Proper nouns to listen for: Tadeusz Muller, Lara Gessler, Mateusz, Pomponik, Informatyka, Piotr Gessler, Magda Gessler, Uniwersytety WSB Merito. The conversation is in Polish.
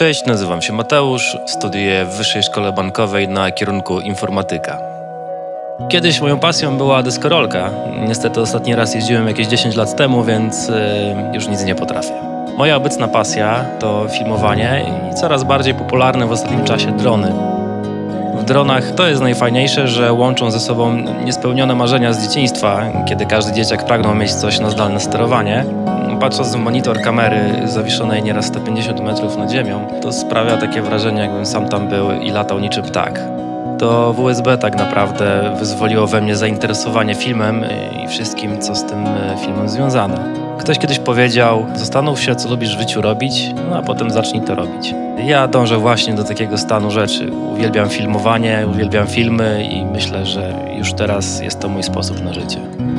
Cześć, nazywam się Mateusz, studiuję w Wyższej Szkole Bankowej na kierunku informatyka. Kiedyś moją pasją była deskorolka. Niestety ostatni raz jeździłem jakieś 10 lat temu, więc już nic nie potrafię. Moja obecna pasja to filmowanie i coraz bardziej popularne w ostatnim czasie drony. W dronach to jest najfajniejsze, że łączą ze sobą niespełnione marzenia z dzieciństwa, kiedy każdy dzieciak pragnął mieć coś na zdalne sterowanie. Patrząc w monitor kamery zawiszonej nieraz 150 metrów nad ziemią, to sprawia takie wrażenie, jakbym sam tam był i latał niczym ptak. To WSB tak naprawdę wyzwoliło we mnie zainteresowanie filmem i wszystkim, co z tym filmem związane. Ktoś kiedyś powiedział: zastanów się, co lubisz w życiu robić, no a potem zacznij to robić. Ja dążę właśnie do takiego stanu rzeczy. Uwielbiam filmowanie, uwielbiam filmy i myślę, że już teraz jest to mój sposób na życie.